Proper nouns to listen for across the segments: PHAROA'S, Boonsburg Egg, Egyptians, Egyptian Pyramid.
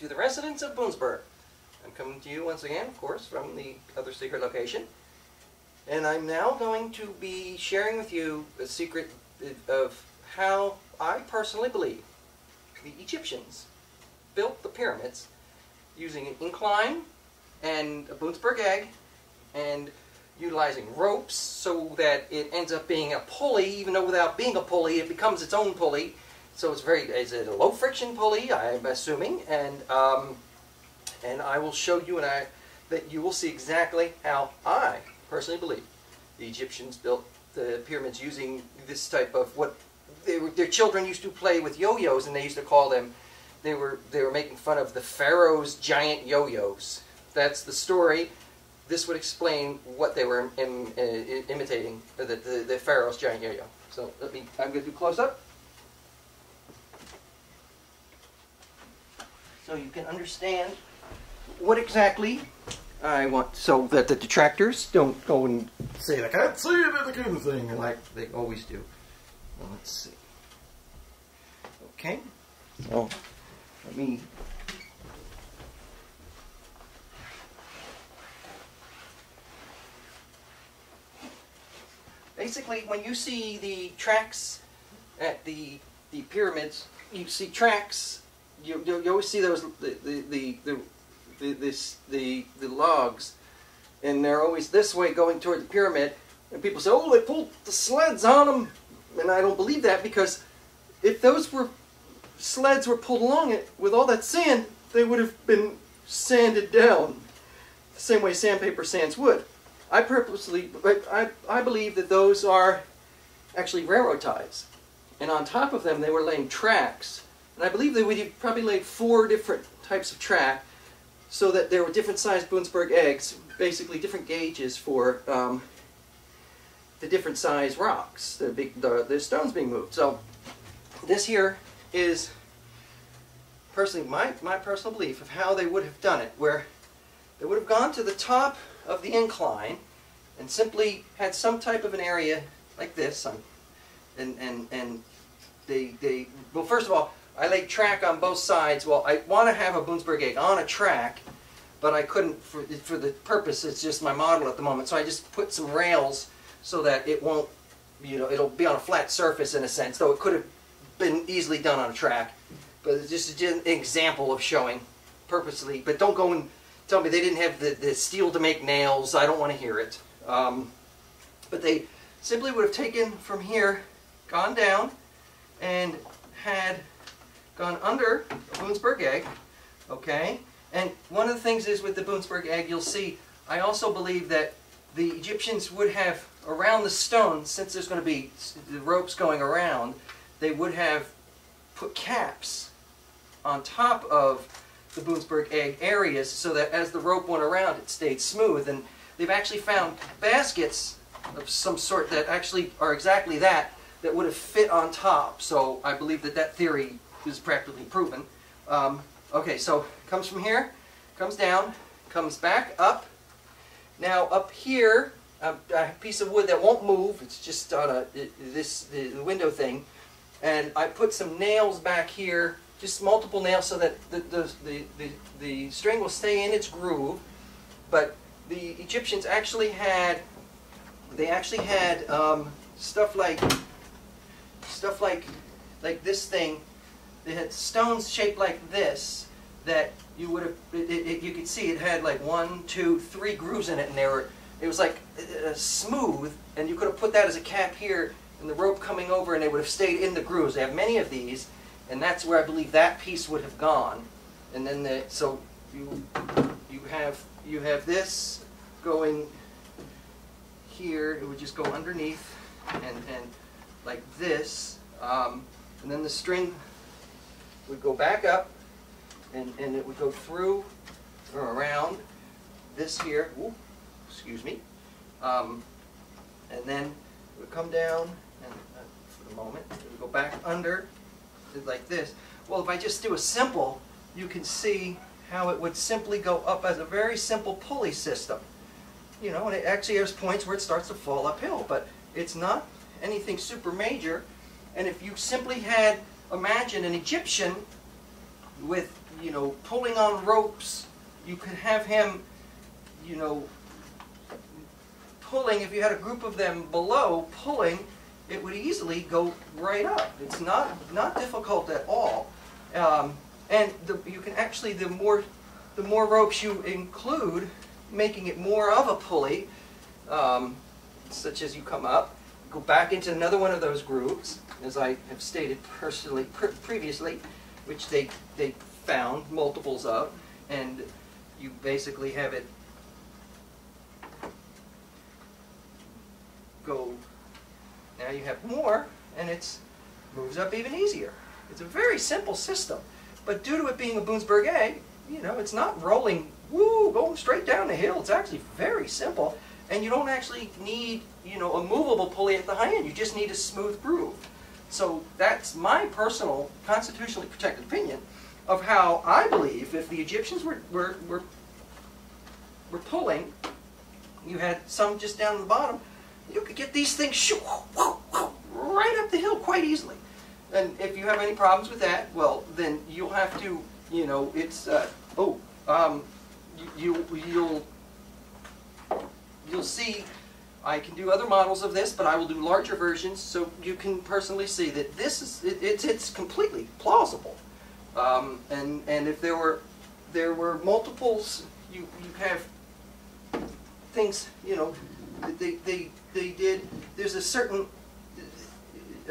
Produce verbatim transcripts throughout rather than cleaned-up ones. to the residents of Boonsburg. I'm coming to you once again, of course, from the other secret location. And I'm now going to be sharing with you a secret of how I personally believe the Egyptians built the pyramids using an incline and a Boonsburg egg and utilizing ropes so that it ends up being a pulley, even though without being a pulley, it becomes its own pulley. So it's very, is it a low friction pulley, I'm assuming, and, um, and I will show you and I, that you will see exactly how I personally believe the Egyptians built the pyramids using this type of what they were, their children used to play with yo-yos, and they used to call them, they were, they were making fun of the Pharaoh's giant yo-yos. That's the story. This would explain what they were im im imitating, the, the, the Pharaoh's giant yo-yo. So let me, I'm going to do close-up, so you can understand what exactly I want, so that the detractors don't go and say, I can't see it in the kind of thing, like they always do. Well, let's see. Okay, so let me... Basically, when you see the tracks at the, the pyramids, you see tracks, you, you, you always see those, the, the, the, the The, this, the, the logs, and they're always this way going toward the pyramid, and people say, oh, they pulled the sleds on them, and I don't believe that, because if those were sleds were pulled along it with all that sand, they would have been sanded down the same way sandpaper sands wood. I purposely, I, I believe that those are actually railroad ties, and on top of them they were laying tracks, and I believe they would probably lay four different types of track, so that there were different sized Boonsburg eggs, basically different gauges for um, the different size rocks, the, big, the, the stones being moved. So this here is personally my, my personal belief of how they would have done it, where they would have gone to the top of the incline and simply had some type of an area like this. Um, and and, and they, they, well, first of all, I laid track on both sides. Well, I want to have a Boonsburg egg on a track, but I couldn't for, for the purpose. It's just my model at the moment. So I just put some rails so that it won't, you know, it'll be on a flat surface in a sense, though it could have been easily done on a track. But it's just an example of showing purposely. But don't go and tell me they didn't have the, the steel to make nails. I don't want to hear it. Um, but they simply would have taken from here, gone down, and had... gone under a Boonsburg egg, okay? And one of the things is with the Boonsburg egg, you'll see, I also believe that the Egyptians would have, around the stone, since there's going to be the ropes going around, they would have put caps on top of the Boonsburg egg areas so that as the rope went around, it stayed smooth. And they've actually found baskets of some sort that actually are exactly that, that would have fit on top. So I believe that that theory is practically proven. Um, okay, so comes from here, comes down, comes back up. Now up here, a, a piece of wood that won't move, it's just on a, this the window thing, and I put some nails back here, just multiple nails so that the, the, the, the, the string will stay in its groove. But the Egyptians actually had, they actually had um, stuff like, stuff like, like this thing. They had stones shaped like this that you would have, it, it, you could see it had like one, two, three grooves in it, and they were, it was like uh, smooth, and you could have put that as a cap here, and the rope coming over, and they would have stayed in the grooves. They have many of these, and that's where I believe that piece would have gone. And then the, so you you have you have this going here. It would just go underneath, and and like this, um, and then the string would go back up, and, and it would go through or around this here, ooh, excuse me, um, and then it would come down, and uh, for the moment, it would go back under, like this. Well, if I just do a simple, you can see how it would simply go up as a very simple pulley system. You know, and it actually has points where it starts to fall uphill, but it's not anything super major, and if you simply had, imagine an Egyptian with you know, pulling on ropes. You could have him, you know, pulling. If you had a group of them below pulling, it would easily go right up. It's not not difficult at all. Um, and the, you can actually, the more the more ropes you include, making it more of a pulley, um, such as you come up, go back into another one of those grooves, as I have stated personally pre previously, which they they found multiples of, and you basically have it go. Now you have more, and it moves up even easier. It's a very simple system, but due to it being a Boonsburg egg, you know, it's not rolling, woo, going straight down the hill. It's actually very simple, and you don't actually need, you know, a movable pulley at the high end. You just need a smooth groove. So that's my personal, constitutionally protected opinion of how I believe if the Egyptians were, were, were, were pulling, you had some just down the bottom, you could get these things shoo, whoo, whoo, right up the hill quite easily. And if you have any problems with that, well, then you'll have to, you know, it's, uh, oh, um, you, you, you'll, you'll see, I can do other models of this, but I will do larger versions so you can personally see that this is, it, it's, it's completely plausible. Um, and, and if there were, there were multiples, you, you have things, you know, They, they, they did, there's a certain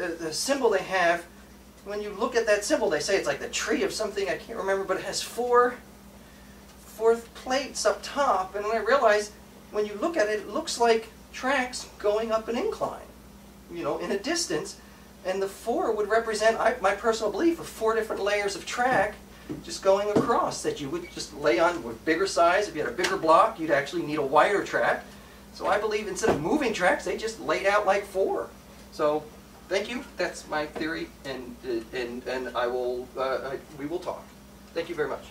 uh, the symbol they have. When you look at that symbol, they say it's like the tree of something, I can't remember, but it has four fourth plates up top, and when I realized, when you look at it, it looks like tracks going up an incline, you know, in a distance, and the four would represent, I, my personal belief, of four different layers of track just going across that you would just lay on with bigger size. If you had a bigger block, you'd actually need a wider track. So I believe instead of moving tracks, they just laid out like four. So, thank you. That's my theory, and and and I will. Uh, I, we will talk. Thank you very much.